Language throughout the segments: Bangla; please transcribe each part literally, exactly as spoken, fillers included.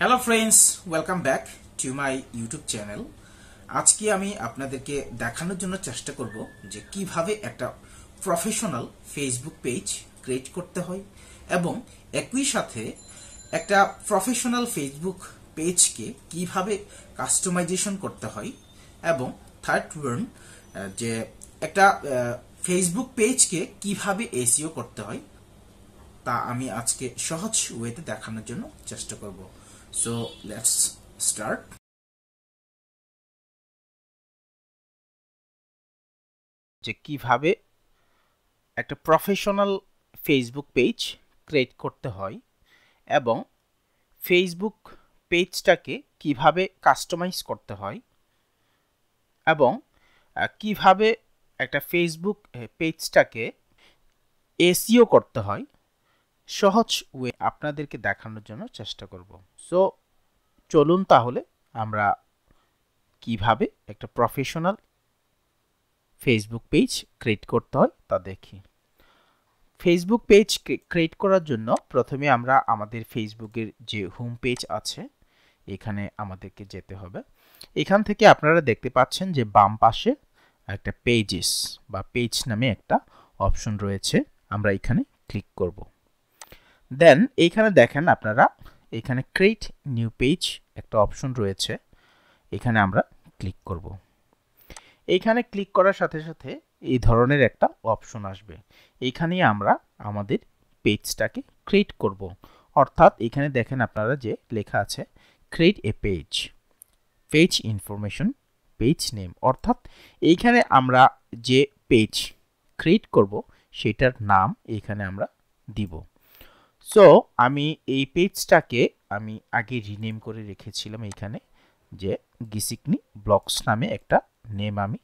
Hello friends welcome back to my YouTube channel. आज की आमी आपनादेरके देखानोर जोन्नो चेष्टा करब जे किभाबे एकटा प्रोफेशनल फेसबुक पेज क्रिएट करते हय एबं एकई साथे एकटा प्रोफेशनल फेसबुक पेज के किभाबे कास्टमाइजेशन करते हय एबं थार्ड वन जे एकटा फेसबुक पेज के किभाबे एसईओ करते हय ता आमी आजके सहज ओयेते देखानोर जोन्नो चेष्टा करब। So let's start. जे किभाबे एक प्रोफेशनल फेसबुक पेज क्रिएट करते हैं एवं फेसबुक पेजटाके किभाबे कास्टमाइज करते हैं एवं किभाबे एक फेसबुक पेजटाके एसईओ करते हैं সহজ ওয়ে আপনাদেরকে দেখানোর জন্য চেষ্টা করব। সো চলুন তাহলে আমরা কিভাবে একটা প্রফেশনাল ফেসবুক পেজ ক্রিয়েট করতে হয় তা দেখি। ফেসবুক পেজ ক্রিয়েট করার জন্য প্রথমে আমরা আমাদের ফেসবুকের যে হোম পেজ আছে এখানে আমাদেরকে যেতে হবে। এখান থেকে আপনারা দেখতে পাচ্ছেন যে বাম পাশে একটা পেজেস বা পেজ নামে একটা অপশন রয়েছে, আমরা এখানে ক্লিক করব। দেন এইখানে দেখেন আপনারা এখানে ক্রিয়েট নিউ পেজ একটা অপশন রয়েছে, এখানে আমরা ক্লিক করব। এইখানে ক্লিক করার সাথে সাথে এই ধরনের একটা অপশন আসবে, এইখানেই আমরা আমাদের পেজটাকে ক্রিয়েট করব। অর্থাৎ এখানে দেখেন আপনারা যে লেখা আছে create a page, page information, page name, অর্থাৎ এইখানে আমরা যে পেজ ক্রিয়েট করব সেটার নাম এখানে আমরা দিব। সো আমি এই পেজটাকে আমি আগে রিনেম করে রেখেছিলাম এইখানে যে গিসিকনি ব্লকস নামে একটা নেম আমি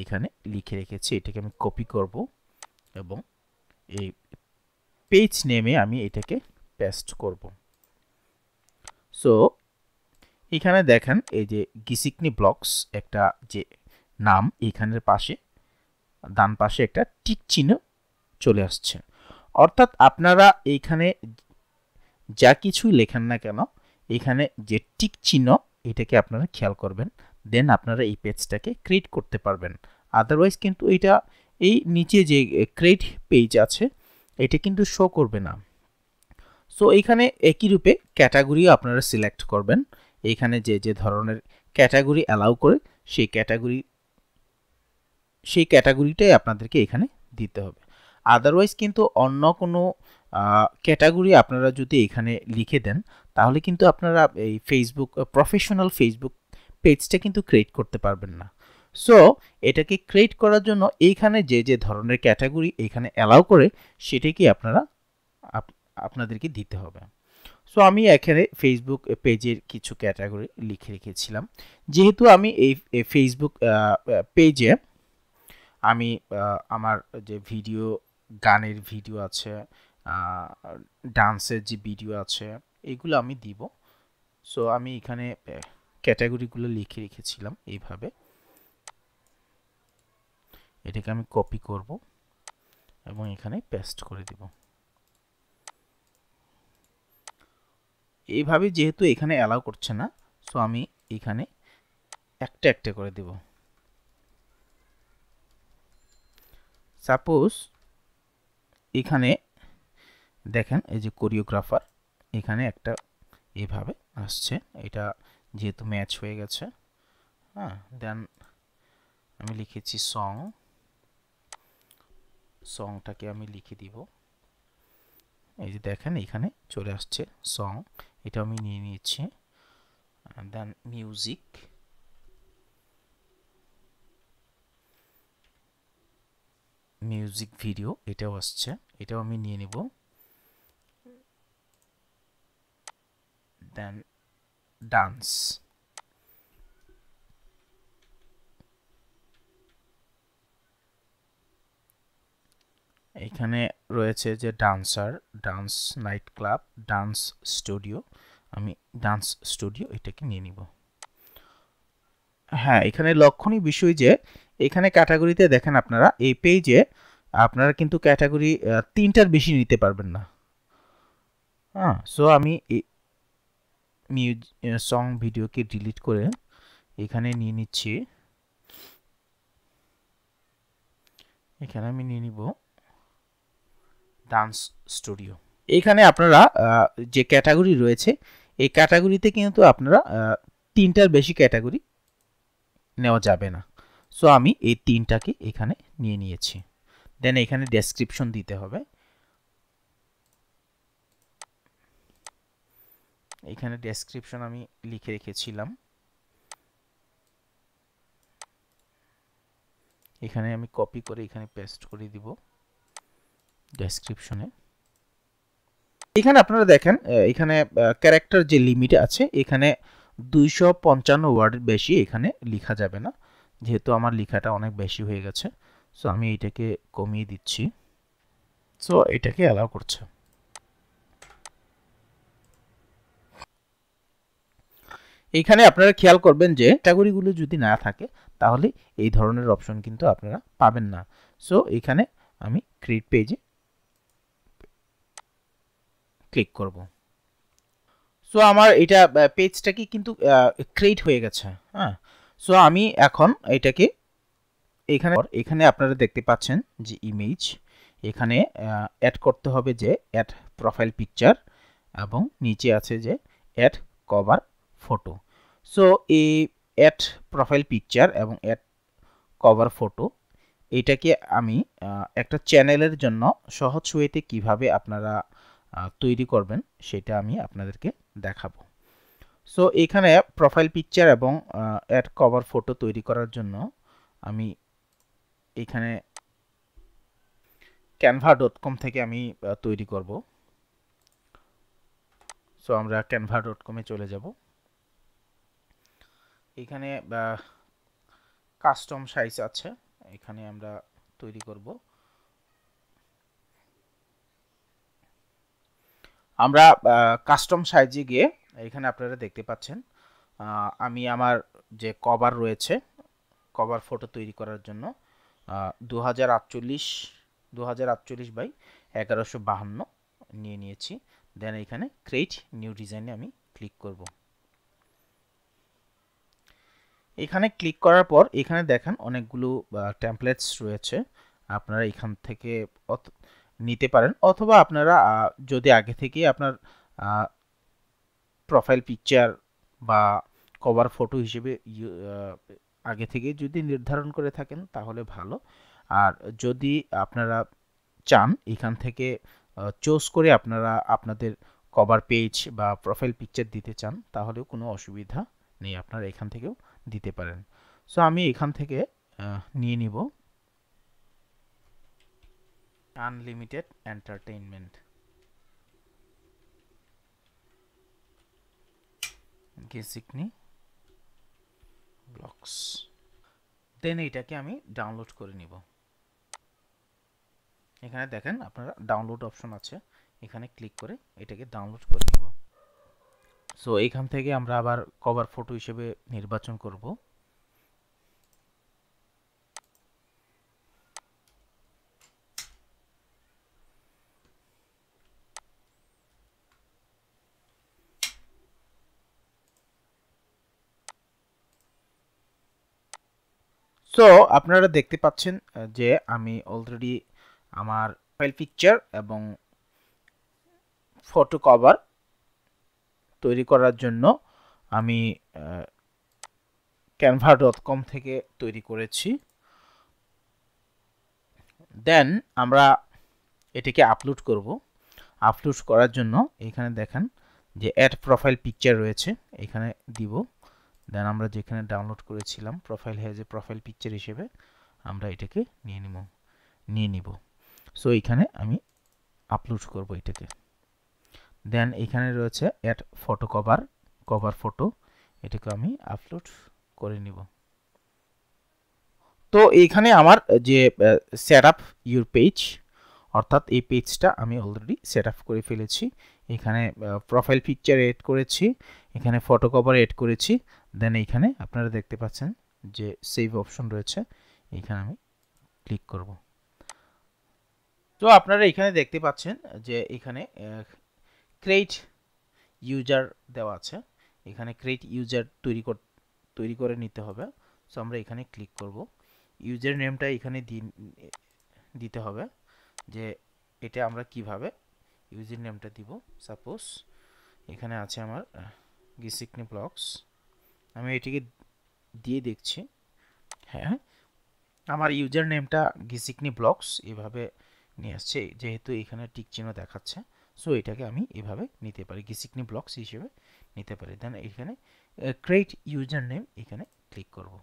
এখানে লিখে রেখেছি, এটাকে আমি কপি করব এবং এই পেজ নেমে আমি এটাকে পেস্ট করব। সো এখানে দেখেন এই যে গিসিকনি ব্লকস একটা যে নাম এখানের পাশে ডান পাশে একটা টিক চিহ্ন চলে আসছে, অর্থাৎ আপনারা এইখানে যা কিছুই লেখেন না কেন এখানে যে টিক চিহ্ন এটাকে আপনারা খেয়াল করবেন, দেন আপনারা এই পেজটাকে ক্রিয়েট করতে পারবেন। আদারওয়াইজ কিন্তু এটা এই নিচে যে ক্রিয়েট পেজ আছে এটা কিন্তু শো করবে না। সো এখানে একই রূপে ক্যাটাগরিও আপনারা সিলেক্ট করবেন, এখানে যে যে ধরনের ক্যাটাগরি অ্যালাউ করে সেই ক্যাটাগরি সেই ক্যাটাগরিটাই আপনাদেরকে এখানে দিতে হবে। আদারওয়াইজ কিন্তু অন্য কোনো ক্যাটাগরি আপনারা যদি এখানে লিখে দেন তাহলে কিন্তু আপনারা এই ফেসবুক প্রফেশনাল ফেসবুক পেজটা কিন্তু ক্রিয়েট করতে পারবেন না। সো এটাকে ক্রিয়েট করার জন্য এইখানে যে যে ধরনের ক্যাটাগরি এখানে অ্যালাউ করে সেটাকে আপনারা আপনাদেরকে দিতে হবে। সো আমি এখানে ফেসবুক পেজের কিছু ক্যাটাগরি লিখে রেখেছিলাম, যেহেতু আমি এই ফেসবুক পেজে আমি আমার যে ভিডিও গানের ভিডিও আছে, ডান্সের যে ভিডিও আছে এগুলো আমি দিব। সো আমি এখানে ক্যাটাগরিগুলো লিখে রেখেছিলাম এইভাবে, এটাকে আমি কপি করব এবং এখানে পেস্ট করে দিব। এইভাবে যেহেতু এখানে অ্যালাউ করছে না সো আমি এখানে একটা একটা করে দিব। সাপোজ এখানে দেখেন এই যে কোরিওগ্রাফার এখানে একটা এভাবে আসছে, এটা যেহেতু ম্যাচ হয়ে গেছে। হ্যাঁ, দেন আমি লিখেছি সং, সংটাকে আমি লিখে দিব। এই যে দেখেন এখানে চলে আসছে সং, এটা আমি নিয়ে নিয়েছি। দেন মিউজিক, মিউজিক ভিডিও এটাও আসছে, এটাও আমি নিয়ে নেব। দেন ডান্স, এখানে রয়েছে যে dancer, dance night club, dance studio, আমি ডান্স স্টুডিও এটাকে নিয়ে নিব। হ্যাঁ, এখানে লক্ষণীয় বিষয় যে এখানে ক্যাটাগরিতে দেখেন আপনারা এই পেজে আপনারা কিন্তু ক্যাটাগরি তিনটার বেশি নিতে পারবেন না। হ্যাঁ, সো আমি म्यूजिक सॉन्ग वीडियो के डिलीट करे এখানে নিয়ে নিচ্ছি এখানে আমি নিয়ে নিব ডান্স স্টুডিও এখানে আপনারা যে ক্যাটাগরি রয়েছে এই ক্যাটাগরিতে কিন্তু আপনারা তিনটার বেশি ক্যাটাগরি নেওয়া যাবে না সো আমি এই তিনটাকে এখানে নিয়ে নিয়েছি দেন এখানে ডেসক্রিপশন দিতে হবে এখানে ডেসক্রিপশন আমি লিখে রেখেছিলাম এখানে আমি কপি করে এখানে পেস্ট করে দিব ডেসক্রিপশনে এখানে আপনারা দেখেন এখানে ক্যারেক্টার যে লিমিট আছে এখানে দুইশো পঞ্চান্ন ওয়ার্ডের বেশি এখানে লেখা যাবে না যেহেতু আমার লেখাটা অনেক বেশি হয়ে গেছে সো আমি এটাকে কমিয়ে দিচ্ছি সো এটাকে অ্যালাউ করছে এখানে আপনারা খেয়াল করবেন যে ক্যাটাগরিগুলো যদি না থাকে তাহলে এই ধরনের অপশন কিন্তু আপনারা পাবেন না সো এখানে আমি ক্রিয়েট পেজে ক্লিক করব সো আমার এটা পেজটা কি কিন্তু ক্রিয়েট হয়ে গেছে হ্যাঁ সো আমি এখন এটাকে এখানে এখানে আপনারা দেখতে পাচ্ছেন যে ইমেজ এখানে অ্যাড করতে হবে যে অ্যাড প্রোফাইল পিকচার এবং নিচে আছে যে অ্যাড কভার ফটো সো এই অ্যাড প্রোফাইল পিকচার এবং অ্যাড কভার ফটো এটাকে আমি একটা চ্যানেলের জন্য সহজ ওয়েতে কিভাবে আপনারা তৈরি করবেন সেটা আমি আপনাদেরকে দেখাবো সো এখানে প্রোফাইল পিকচার এবং অ্যাড কভার ফটো তৈরি করার জন্য আমি এখানে ক্যানভা ডট কম থেকে আমি তৈরি করব সো আমরা ক্যানভা ডট কম এ চলে যাব এখানে কাস্টম সাইজ আছে এখানে আমরা তৈরি করব আমরা কাস্টম সাইজে গিয়ে এখানে আপনারা দেখতে পাচ্ছেন আমি আমার যে কভার রয়েছে কভার ফটো তৈরি করার জন্য দুই হাজার আটচল্লিশ বাই এগারোশো বাহান্ন নিয়ে নিয়েছি দেন এখানে ক্রিয়েট নিউ ডিজাইনে আমি ক্লিক করব এখানে ক্লিক করার পর এখানে দেখেন অনেকগুলো টেমপ্লেটস রয়েছে আপনারা এখান থেকে নিতে পারেন অথবা আপনারা যদি আগে থেকে আপনার প্রোফাইল পিকচার বা কভার ফটো হিসেবে আগে থেকে যদি নির্ধারণ করে থাকেন তাহলে ভালো আর যদি আপনারা চান এখান থেকে চুজ করে আপনারা আপনাদের কভার পেজ বা প্রোফাইল পিকচার দিতে চান তাহলেও কোনো অসুবিধা নেই আপনারা এখান থেকেও দিতে পারেন সো আমি এখান থেকে নিয়ে নিব unlimited entertainment Gisikni Blocks then এটাকে আমি ডাউনলোড করে নিব এখানে দেখেন আপনারা ডাউনলোড অপশন আছে এখানে ক্লিক করে এটাকে ডাউনলোড করে নিব সো এইখান থেকে আমরা আবার কভার ফটো হিসেবে নির্বাচন করব সো আপনারা দেখতে পাচ্ছেন যে আমি অলরেডি আমার প্রোফাইল পিকচার এবং ফটো কভার তৈরি করার জন্য আমি ক্যানভা ডট কম থেকে তৈরি করেছি দেন আমরা এটাকে আপলোড করব আপলোড করার জন্য এখানে দেখেন যে অ্যাড প্রোফাইল পিকচার রয়েছে এখানে দিব দেন আমরা যেখানে ডাউনলোড করেছিলাম profile has a profile picture হিসেবে আমরা এটাকে নিয়ে নিব নিয়ে নিব সো এখানে আমি আপলোড করব এটাকে দেন এখানে রয়েছে add photo cover cover photo এটাকে আমি আপলোড করে নিব তো এইখানে আমার যে সেট আপ ইউর পেজ অর্থাৎ এই পেজটা আমি অলরেডি সেট আপ করে ফেলেছি এখানে প্রোফাইল পিকচার এড করেছি এখানে ফটো কভার এড করেছি দেন এইখানে আপনারা দেখতে পাচ্ছেন যে সেভ অপশন রয়েছে এখানে আমি ক্লিক করব তো আপনারা এখানে দেখতে পাচ্ছেন যে এখানে ক্রিয়েট ইউজার দেওয়া আছে এখানে ক্রিয়েট ইউজার তৈরি তৈরি করে নিতে হবে। সো আমরা এখানে ক্লিক করব, ইউজার নেমটা এখানে দিতে হবে যে এটা আমরা কিভাবে ইউজার নেমটা দিব। সাপোজ এখানে আছে আমার Gisikni Blocks, আমি এটিকে দিয়ে দেখছি। হ্যাঁ, আমার ইউজার নেমটা Gisikni Blocks এভাবে নিয়ে আসছে যেহেতু এখানে টিক চিহ্ন দেখাচ্ছে। সো এটাকে আমি এভাবে নিতে পারি, Gisikni Blocks হিসেবে নিতে পারি। দেন এখানে ক্রিয়েট ইউজার নেম এখানে ক্লিক করব।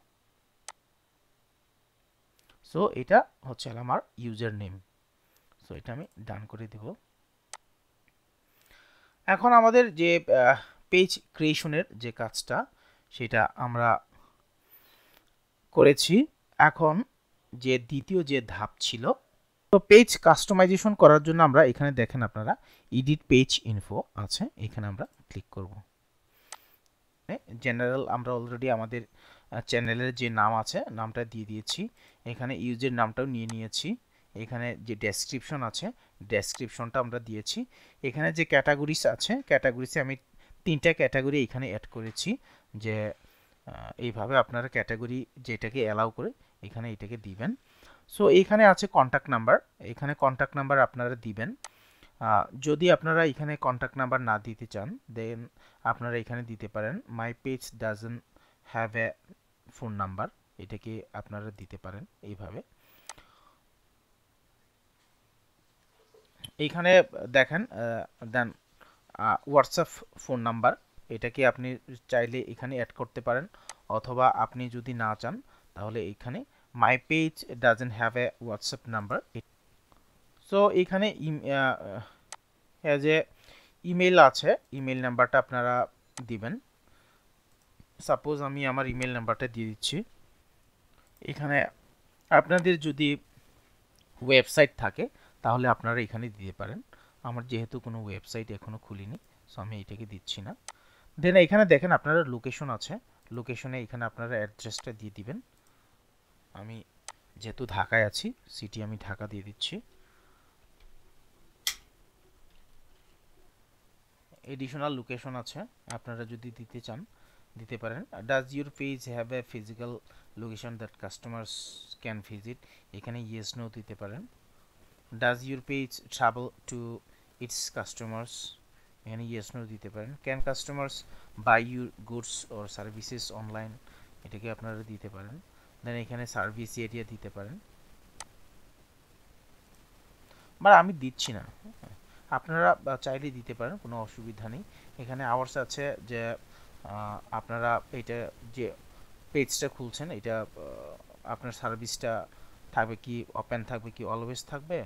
সো এটা হচ্ছে আমার ইউজার নেম। সো এটা আমি ডান করে দেব। এখন আমাদের যে পেজ ক্রিয়েশনের যে কাজটা সেটা আমরা করেছি। এখন যে দ্বিতীয় যে ধাপ ছিল, তো পেজ কাস্টমাইজেশন করার জন্য আমরা এখানে দেখেন আপনারা এডিট পেজ ইনফো আছে, এখানে আমরা ক্লিক করব। জেনারেল আমরা অলরেডি আমাদের চ্যানেলের যে নাম আছে নামটা দিয়ে দিয়েছি, এখানে ইউজের নামটাও নিয়ে নিয়েছি, এখানে যে ডেসক্রিপশন আছে ডেসক্রিপশনটা আমরা দিয়েছি, এখানে যে ক্যাটাগরিস আছে ক্যাটাগরিসে আমি তিনটা ক্যাটাগরি এখানে অ্যাড করেছি। যে এইভাবে আপনারা ক্যাটাগরি যেটাকে অ্যালাউ করে এখানে এটাকে দিবেন। সো এখানে আছে কন্ট্যাক্ট নাম্বার, এখানে কন্ট্যাক্ট নাম্বার আপনারা দিবেন। যদি আপনারা এখানে কন্ট্যাক্ট নাম্বার না দিতে চান দেন আপনারা এখানে দিতে পারেন my page doesn't have a phone number, এটাকে আপনারা দিতে পারেন এইভাবে। এইখানে দেখেন দেন হোয়াটসঅ্যাপ ফোন নাম্বার, এটাকে আপনি চাইলে এখানে অ্যাড করতে পারেন, অথবা আপনি যদি না চান তাহলে এখানে my page doesn't have a WhatsApp number. So এখানে যে ইমেল আছে ইমেল নাম্বারটা আপনারা দিবেন। সাপোজ আমি আমার ইমেল নাম্বারটা দিয়ে দিচ্ছি। এখানে আপনাদের যদি ওয়েবসাইট থাকে তাহলে আপনারা এখানে দিতে পারেন। আমার যেহেতু কোনো ওয়েবসাইট এখনও খুলিনি সো আমি এটাকে দিচ্ছি না। দেন এখানে দেখেন আপনারা লোকেশন আছে, লোকেশনে এখানে আপনারা অ্যাড্রেসটা দিয়ে দিবেন। আমি যেহেতু ঢাকায় আছি সিটি আমি ঢাকা দিয়ে দিচ্ছি। এডিশনাল লোকেশন আছে, আপনারা যদি দিতে চান দিতে পারেন। Does your page have a physical location that customers can visit, এখানে ইয়েস নো দিতে পারেন। Does your page travel to its customers, এখানে ইয়েস নো দিতে পারেন। Can customers buy your goods or services online, এটাকে আপনারা দিতে পারেন। দেন এখানে সার্ভিস এরিয়া দিতে পারেন, মানে আমি দিচ্ছি না, আপনারা চাইলে দিতে পারেন, কোনো অসুবিধা নেই। এখানে আওয়ার্স আছে যে আপনারা এটা যে পেজটা খুলছেন এটা আপনার সার্ভিসটা থাকবে কি ওপেন থাকবে কি অলওয়েজ থাকবে,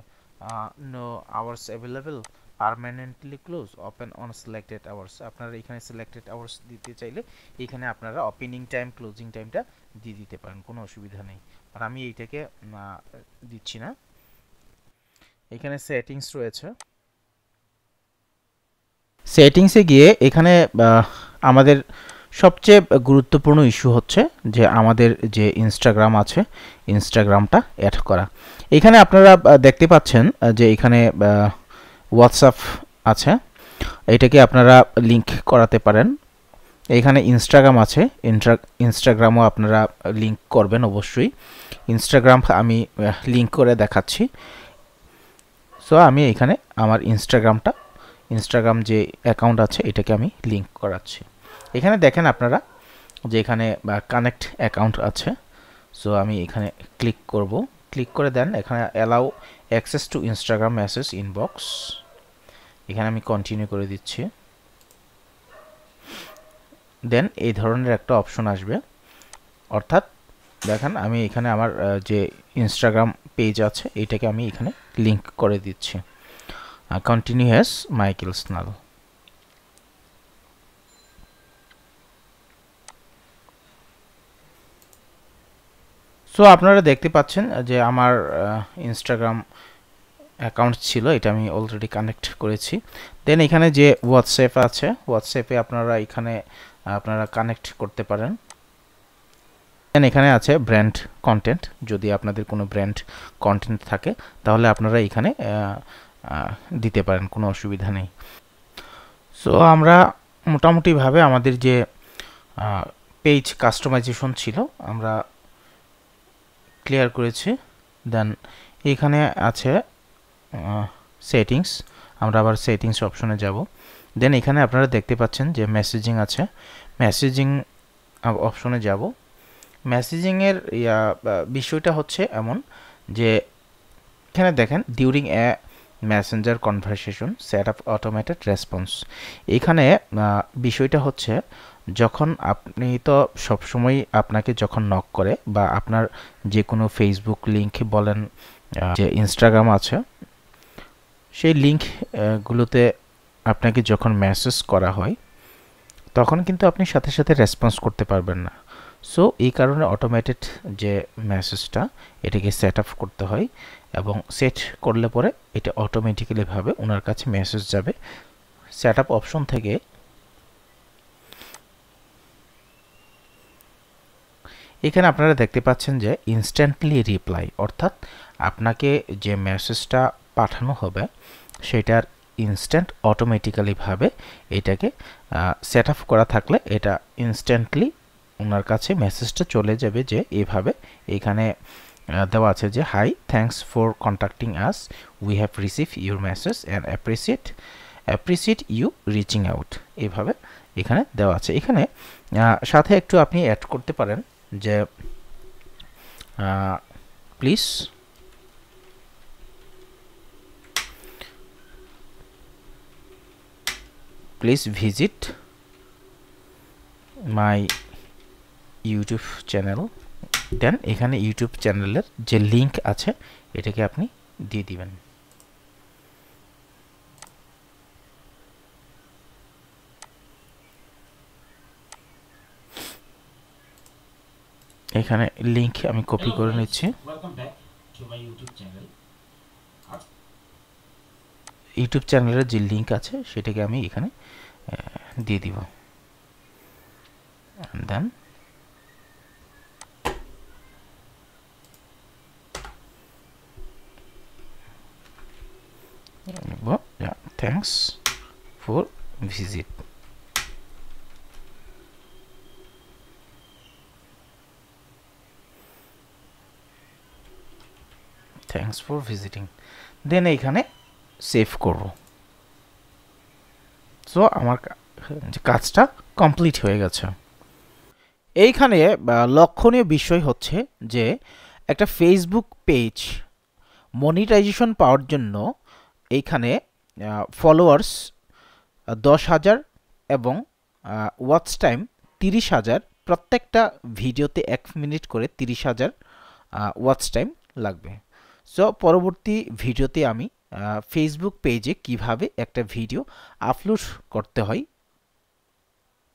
no hours available, permanently close, open on selected hours, আপনারা এখানে সিলেক্টেড আওয়ার্স দিতে চাইলে এখানে আপনারা ওপেনিং টাইম ক্লোজিং টাইমটা দিয়ে দিতে পারেন, কোনো অসুবিধা নেই। আর আমি এইটাকে দিচ্ছি না। এখানে সেটিংস রয়েছে, সেটিংসে গিয়ে এখানে আমাদের সবচেয়ে গুরুত্বপূর্ণ ইস্যু হচ্ছে যে আমাদের যে ইনস্টাগ্রাম আছে ইনস্টাগ্রামটা অ্যাড করা। এখানে আপনারা দেখতে পাচ্ছেন যে এখানে হোয়াটসঅ্যাপ আছে, এটাকে আপনারা লিঙ্ক করাতে পারেন। এখানে ইনস্টাগ্রাম আছে, ইনস্টাগ্রামও আপনারা লিঙ্ক করবেন অবশ্যই। ইনস্টাগ্রাম আমি লিঙ্ক করে দেখাচ্ছি। সো আমি এখানে আমার ইনস্টাগ্রামটা ইনস্টাগ্রাম যে অ্যাকাউন্ট আছে এটাকে আমি লিঙ্ক করাচ্ছি। এখানে দেখেন আপনারা যে এখানে কানেক্ট অ্যাকাউন্ট আছে। সো আমি এখানে ক্লিক করব, ক্লিক করে দেন এখানে allow access to Instagram message inbox, এখানে আমি কন্টিনিউ করে দিচ্ছি। দেন এই ধরনের একটা অপশন আসবে, অর্থাৎ দেখেন আমি এখানে আমার যে ইনস্টাগ্রাম পেজ আছে এটাকে আমি এখানে লিঙ্ক করে দিচ্ছি। কন্টিনিউ হ্যাজ মাইকেল স্নাল। সো আপনারা দেখতে পাচ্ছেন যে আমার ইনস্টাগ্রাম অ্যাকাউন্ট ছিল এটা আমি অলরেডি কানেক্ট করেছি। দেন এখানে যে হোয়াটসঅ্যাপ আছে হোয়াটসঅ্যাপে আপনারা এখানে আপনারা কানেক্ট করতে পারেন। দেন এখানে আছে ব্র্যান্ড কন্টেন্ট, যদি আপনাদের কোনো ব্র্যান্ড কন্টেন্ট থাকে তাহলে আপনারা এখানে দিতে পারেন, কোনো অসুবিধা নেই। সো আমরা मोटामुटी भावे आमादेर जे पेज कास्टमाइजेशन छिलो आमरा क्लियर करेछी। देन एखाने आछे सेटिंग्स, आमरा आबार सेटिंग्स अपशने जाबो। देन एखाने आपनारा देखते पाच्छेन जे मैसेजिंग आछे, मैसेजिंग अपशने जाबो। मैसेजिंगेर या विषयटा होच्छे एमन जे एखाने देखेन during a messenger conversation set up automated response. एखाने विषयटा होच्छे जखन आपनी तो सब समय आपनाके जखन नक करे बा आपनार जे कोनो फेसबुक लिंक बोलेन जे इंस्टाग्राम आछे सेई लिंक गुलोते आपनाके जखन मैसेज करा हय तखन किन्तु आपनी साथे साथे रेसपन्स करते पारबेन ना। सो एई कारणे अटोमेटेड जे मैसेजटा एटाके सेट आप करते हय एबं सेट करले परे एटा अटोमेटिकली भावे ओनार काछे मैसेज जाबे सेट आप अपशन थेके। এখানে আপনারা দেখতে পাচ্ছেন যে ইনস্ট্যান্টলি রিপ্লাই অর্থাৎ আপনাকে যে মেসেজটা পাঠানো হবে সেটার ইনস্ট্যান্ট অটোমেটিক্যালি ভাবে এটাকে সেট আপ করা থাকলে এটা ইনস্ট্যান্টলি ওনার কাছে মেসেজটা চলে যাবে। যে এইভাবে এখানে দেওয়া আছে যে hi thanks for contacting us, we have receive your message and appreciate appreciate you reaching out. এইভাবে এখানে দেওয়া আছে। এখানে সাথে একটু আপনি অ্যাড করতে পারেন जे please please visit my YouTube channel. Then एखाने यूट्यूब चैनल जे लिंक आछे एटाके आपनी दिए दिबेन। এখানে লিংক আমি কপি করে নিচ্ছি। Welcome back to my YouTube channel. YouTube চ্যানেলের যে লিংক আছে সেটাকে আমি এখানে দিয়ে দিব। এন্ড দেন ওয়া thanks for visit. Thanks for visiting. Then এখানে সেভ করব। সো আমার কাজটা কমপ্লিট হয়ে গেছে। এইখানে লক্ষণীয় বিষয় হচ্ছে যে একটা ফেসবুক পেজ মনিটাইজেশন পাওয়ার জন্য এইখানে ফলোয়ার্স দশ হাজার এবং ওয়াচ টাইম তিরিশ হাজার, প্রত্যেকটা ভিডিওতে এক মিনিট করে তিরিশ হাজার ওয়াচ টাইম লাগবে। सो परवर्ती भिडियोते आमी फेसबुक पेजे किभावे एकटा भिडियो आपलोड करते हय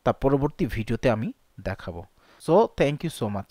ता परवर्ती भिडियोते आमी देखाबो। सो थैंक यू सो माच।